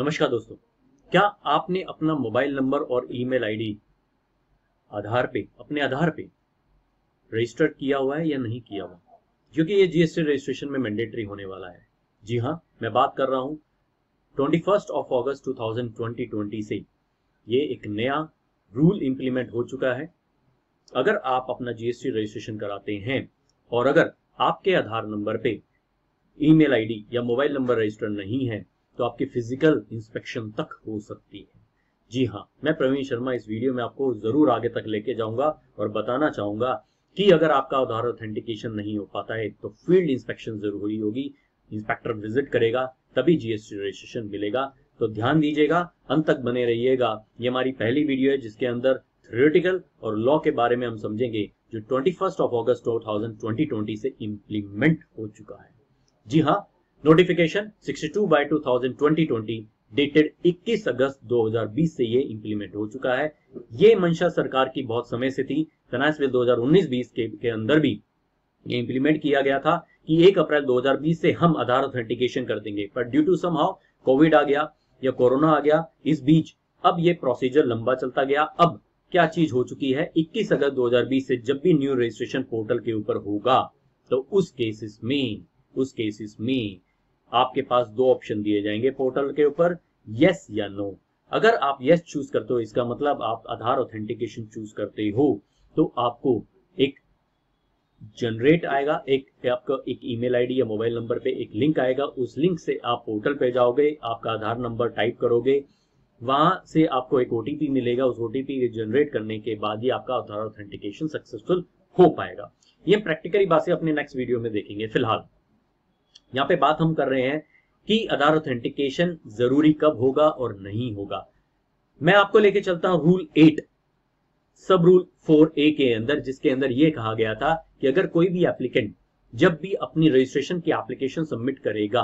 नमस्कार दोस्तों, क्या आपने अपना मोबाइल नंबर और ईमेल आईडी अपने आधार पे रजिस्टर किया हुआ है या नहीं किया हुआ, क्योंकि ये जीएसटी रजिस्ट्रेशन में मैंडेटरी होने वाला है। जी हाँ, मैं बात कर रहा हूँ 21 अगस्त 2020 से। ये एक नया रूल इम्प्लीमेंट हो चुका है। अगर आप अपना जीएसटी रजिस्ट्रेशन कराते हैं और अगर आपके आधार नंबर पे ईमेल आईडी या मोबाइल नंबर रजिस्टर नहीं है तो आपकी फिजिकल इंस्पेक्शन तक हो सकती है। जी हाँ, मैं प्रवीण शर्मा इस वीडियो में आपको जरूर आगे तक लेके जाऊंगा और बताना चाहूंगा कि अगर आपका आधार ऑथेंटिकेशन नहीं हो पाता है तो फील्ड इंस्पेक्शन जरूरी होगी। इंस्पेक्टर विजिट करेगा तभी जीएसटी रजिस्ट्रेशन मिलेगा। तो ध्यान दीजिएगा, अंत तक बने रहिएगा। ये हमारी पहली वीडियो है जिसके अंदर थियोरेटिकल और लॉ के बारे में हम समझेंगे, जो 21 अगस्त 2020 से इम्प्लीमेंट हो चुका है। जी हाँ, नोटिफिकेशन 62/2020 डेटेड 21 अगस्त 2020 से ये इंप्लीमेंट हो चुका है। ये मंशा सरकार की बहुत समय से थी। फाइनेंस बिल 2019-20 के अंदर भी ये इंप्लीमेंट किया गया था कि 1 अप्रैल 2020 से हम आधार ऑथेंटिकेशन कर देंगे, पर ड्यू टू समहाउ कोविड आ गया या कोरोना आ गया, इस बीच अब ये प्रोसीजर लंबा चलता गया। अब क्या चीज हो चुकी है, 21 अगस्त 2020 से जब भी न्यू रजिस्ट्रेशन पोर्टल के ऊपर होगा तो उस केसेस में आपके पास दो ऑप्शन दिए जाएंगे पोर्टल के ऊपर, यस या नो। अगर आप यस चूज करते हो, इसका मतलब आप आधार ऑथेंटिकेशन चूज करते हो, तो आपको एक जनरेट आएगा, आपका एक ईमेल आईडी या मोबाइल नंबर पे एक लिंक आएगा। उस लिंक से आप पोर्टल पे जाओगे, आपका आधार नंबर टाइप करोगे, वहां से आपको एक ओटीपी मिलेगा। उस ओटीपी जनरेट करने के बाद ही आपका आधार ऑथेंटिकेशन सक्सेसफुल हो पाएगा। ये प्रैक्टिकली बातें अपने नेक्स्ट वीडियो में देखेंगे। फिलहाल यहाँ पे बात हम कर रहे हैं कि आधार ऑथेंटिकेशन जरूरी कब होगा और नहीं होगा। मैं आपको लेके चलता हूं रूल 8 सब रूल 4A के अंदर, जिसके अंदर यह कहा गया था कि अगर कोई भी एप्लीकेंट जब भी अपनी रजिस्ट्रेशन की एप्लीकेशन सबमिट करेगा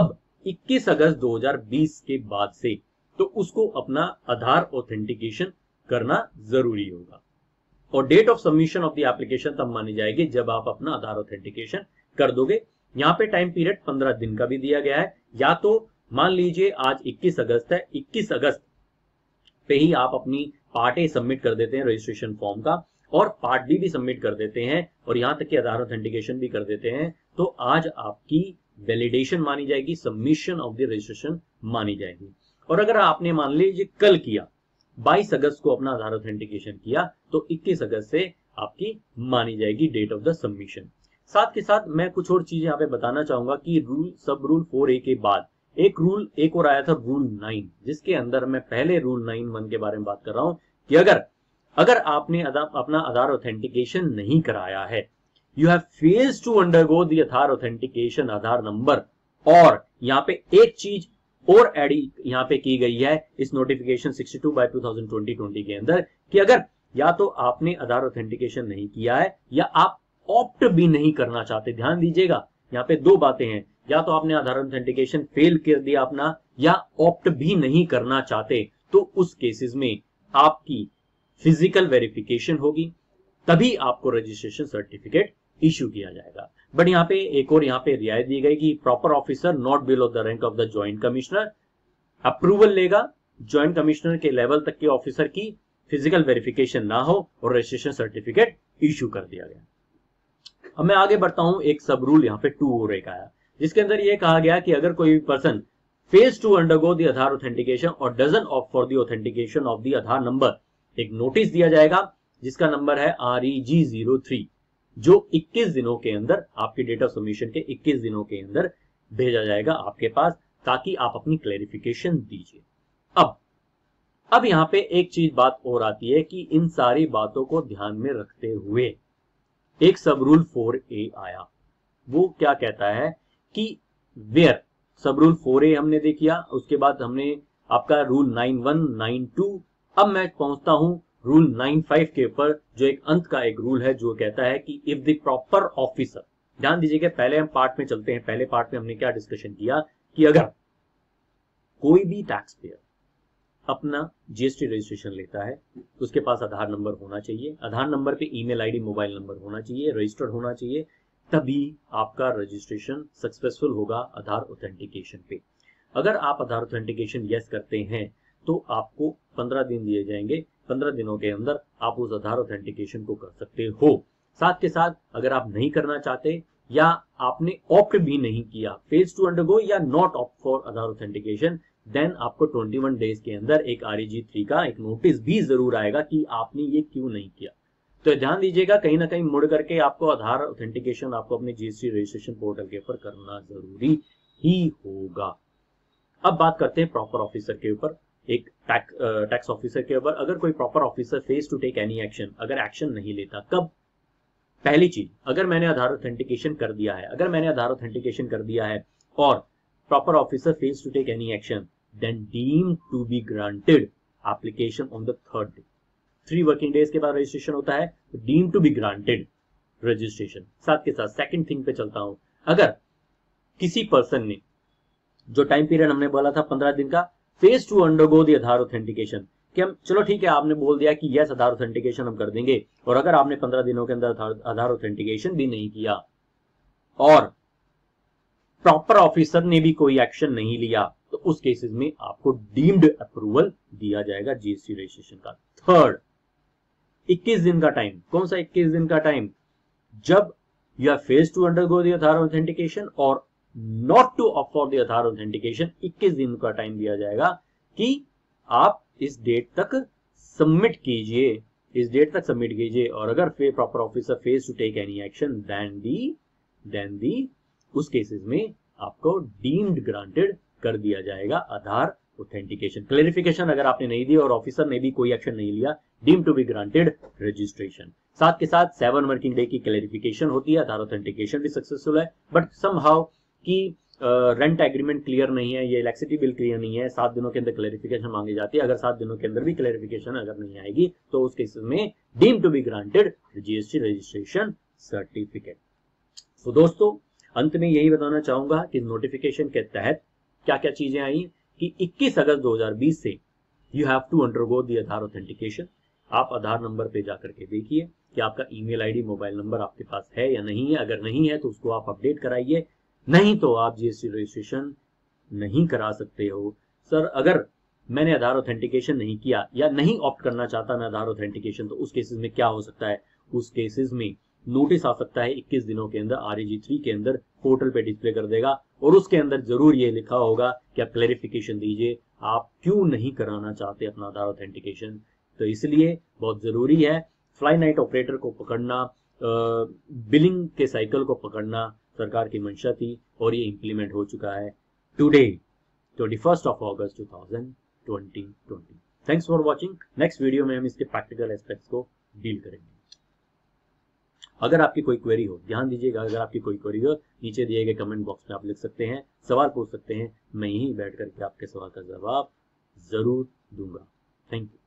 अब 21 अगस्त 2020 के बाद से, तो उसको अपना आधार ऑथेंटिकेशन करना जरूरी होगा। और date of submission of the application तब मानी जाएगी जब आप अपना आधार ऑथेंटिकेशन कर दोगे। यहाँ पे टाइम पीरियड 15 दिन का भी दिया गया है, या तो मान लीजिए आज 21 अगस्त है, 21 अगस्त पे ही आप अपनी पार्ट ए सबमिट कर देते हैं रजिस्ट्रेशन फॉर्म का, और पार्ट बी भी सबमिट कर देते हैं, और यहाँ तक कि आधार ऑथेंटिकेशन भी कर देते हैं, तो आज आपकी वैलिडेशन मानी जाएगी, सबमिशन ऑफ द रजिस्ट्रेशन मानी जाएगी। और अगर आपने मान लीजिए कल किया, 22 अगस्त को अपना आधार ऑथेंटिकेशन किया, तो 21 अगस्त से आपकी मानी जाएगी डेट ऑफ द सबमिशन। साथ के साथ मैं कुछ और चीजें यहाँ पे बताना चाहूंगा कि सब रूल 4A के बाद एक और आया था रूल 9, जिसके अंदर मैं पहले रूल 9(1) के बारे में बात कर रहा हूँ कि अगर आपने अपना आधार ऑथेंटिकेशन नहीं कराया है, you have failed to undergo the Aadhaar authentication Aadhaar number, और यहाँ पे एक चीज और एड यहाँ पे की गई है इस नोटिफिकेशन 62/2020 के अंदर कि अगर या तो आपने आधार ऑथेंटिकेशन नहीं किया है या आप ऑप्ट भी नहीं करना चाहते। ध्यान दीजिएगा, यहाँ पे दो बातें हैं, या तो आपने आधार ऑथेंटिकेशन फेल कर दिया अपना या ऑप्ट भी नहीं करना चाहते, तो उस केसेस में आपकी फिजिकल वेरिफिकेशन होगी, तभी आपको रजिस्ट्रेशन सर्टिफिकेट इश्यू किया जाएगा। बट यहाँ पे एक और यहाँ पे रियायत दी गई कि proper officer not below the rank of the joint commissioner approval लेगा, ज्वाइंट कमिश्नर के लेवल तक के ऑफिसर की फिजिकल वेरिफिकेशन ना हो और रजिस्ट्रेशन सर्टिफिकेट इश्यू कर दिया गया। अब मैं आगे बढ़ता हूं, एक सब रूल यहाँ पे 2A का आया, जिसके अंदर यह कहा गया कि अगर कोई person fails to undergo the Aadhaar authentication और doesn't opt for the authentication of the Aadhaar number, एक नोटिस दिया जाएगा जिसका नंबर है REG03, जो 21 दिनों के अंदर आपके डेट ऑफ सबमिशन के 21 दिनों के अंदर भेजा जाएगा आपके पास, ताकि आप अपनी क्लेरिफिकेशन दीजिए। अब यहाँ पे एक चीज बात और आती है कि इन सारी बातों को ध्यान में रखते हुए एक सब रूल 4A आया। वो क्या कहता है कि वेयर सब रूल 4A हमने देख लिया, उसके बाद हमने आपका रूल 9(1), 9(2), अब मैं पहुंचता हूं रूल 9(5) के ऊपर, जो एक अंत का एक रूल है जो कहता है कि इफ द प्रॉपर ऑफिसर, ध्यान दीजिएगा पहले हम पार्ट में चलते हैं, पहले पार्ट में हमने क्या डिस्कशन किया कि अगर कोई भी टैक्स पेयर अपना जीएसटी रजिस्ट्रेशन लेता है, उसके पास आधार नंबर होना चाहिए, आधार नंबर पे ईमेल आईडी मोबाइल नंबर होना चाहिए, रजिस्टर्ड होना चाहिए, तभी आपका रजिस्ट्रेशन सक्सेसफुल होगा आधार ऑथेंटिकेशन पे। अगर आप आधार ऑथेंटिकेशन यस करते हैं तो आपको 15 दिन दिए जाएंगे। 15 दिनों के अंदर आप उस आधार ऑथेंटिकेशन को कर सकते हो। साथ के साथ अगर आप नहीं करना चाहते या आपने ऑप्ट भी नहीं किया फेज टू अंडरगो या not opt for Aadhaar authentication, then आपको 21 डेज के अंदर एक REG3 का एक नोटिस भी जरूर आएगा कि आपने ये क्यों नहीं किया। तो ध्यान दीजिएगा, कहीं ना कहीं मुड़ करके आपको आधार ऑथेंटिकेशन आपको अपने जीएसटी रजिस्ट्रेशन पोर्टल के ऊपर करना जरूरी ही होगा। अब बात करते हैं प्रॉपर ऑफिसर के ऊपर, एक टैक्स ऑफिसर के ऊपर। अगर कोई proper officer fails to take any action, अगर एक्शन नहीं लेता, कब? पहली चीज, अगर मैंने आधार ऑथेंटिकेशन कर दिया है, अगर मैंने आधार ऑथेंटिकेशन कर दिया है और proper officer fails to take any action, then deem to be granted application on the third day. 3 working days के बाद रजिस्ट्रेशन होता है, deem to be granted registration. साथ के साथ सेकंड थिंग पे चलता हूं, अगर किसी पर्सन ने जो टाइम पीरियड हमने बोला था 15 दिन का, fails to undergo the Aadhaar authentication, कि हम चलो ठीक है आपने बोल दिया कि यस आधार ऑथेंटिकेशन हम कर देंगे, और अगर आपने 15 दिनों के अंदर आधार ऑथेंटिकेशन भी नहीं किया और प्रॉपर ऑफिसर ने भी कोई एक्शन नहीं लिया, तो उस केसेस में आपको डीम्ड अप्रूवल दिया जाएगा जीएसटी रजिस्ट्रेशन का। थर्ड, 21 दिन का टाइम। कौन सा 21 दिन का टाइम? जब you are fails to undergo the Aadhaar authentication और not to opt for the Aadhaar authentication, 21 दिन का टाइम दिया जाएगा कि आप इस डेट तक सबमिट कीजिए, इस डेट तक सबमिट कीजिए, और अगर proper officer fails to take any action then the उस केसेस में आपको डीम्ड ग्रांटेड कर दिया जाएगा आधार ऑथेंटिकेशन। क्लेरिफिकेशन, अगर आपने नहीं दी और ऑफिसर ने भी कोई एक्शन नहीं लिया, deem to be granted registration. साथ के साथ 7 वर्किंग डे की क्लेरिफिकेशन होती है, आधार ऑथेंटिकेशन भी सक्सेसफुल है, बट समहाउ कि रेंट एग्रीमेंट क्लियर नहीं है, ये इलेक्ट्रिसिटी बिल क्लियर नहीं है, 7 दिनों के अंदर क्लेरिफिकेशन मांगी जाती है। अगर 7 दिनों के अंदर भी क्लेरिफिकेशन अगर नहीं आएगी तो उस केस में deem to be granted GST registration certificate. तो दोस्तों अंत में यही बताना चाहूंगा कि नोटिफिकेशन के तहत क्या क्या चीजें आई कि 21 अगस्त 2020 से you have to undergo the Aadhaar authentication. आप आधार नंबर पे जाकर के देखिए कि आपका ईमेल आईडी, मोबाइल नंबर आपके पास है या नहीं है। अगर नहीं है तो उसको आप अपडेट कराइए, नहीं तो आप जीएसटी रजिस्ट्रेशन नहीं करा सकते हो। सर अगर मैंने आधार ऑथेंटिकेशन नहीं किया या नहीं ऑप्ट करना चाहता मैं आधार ऑथेंटिकेशन, तो उस केसेस में क्या हो सकता है? उस केसेस में नोटिस आ सकता है 21 दिनों के अंदर, REG3 के अंदर पोर्टल पे डिस्प्ले कर देगा, और उसके अंदर जरूर ये लिखा होगा कि आप क्लेरिफिकेशन दीजिए आप क्यों नहीं कराना चाहते अपना आधार ऑथेंटिकेशन। तो इसलिए बहुत जरूरी है फ्लाई नाइट ऑपरेटर को पकड़ना, बिलिंग के साइकिल को पकड़ना सरकार की मंशा थी, और ये इंप्लीमेंट हो चुका है टुडे 21 अगस्त 2020। Thanks for watching. Next video में हम इसके प्रैक्टिकल एस्पेक्ट्स को डील करेंगे। अगर आपकी कोई क्वेरी हो, ध्यान दीजिएगा, अगर आपकी कोई क्वेरी हो नीचे दिए गए कमेंट बॉक्स में आप लिख सकते हैं, सवाल पूछ सकते हैं, मैं यहीं बैठ करके आपके सवाल का जवाब जरूर दूंगा। Thank you.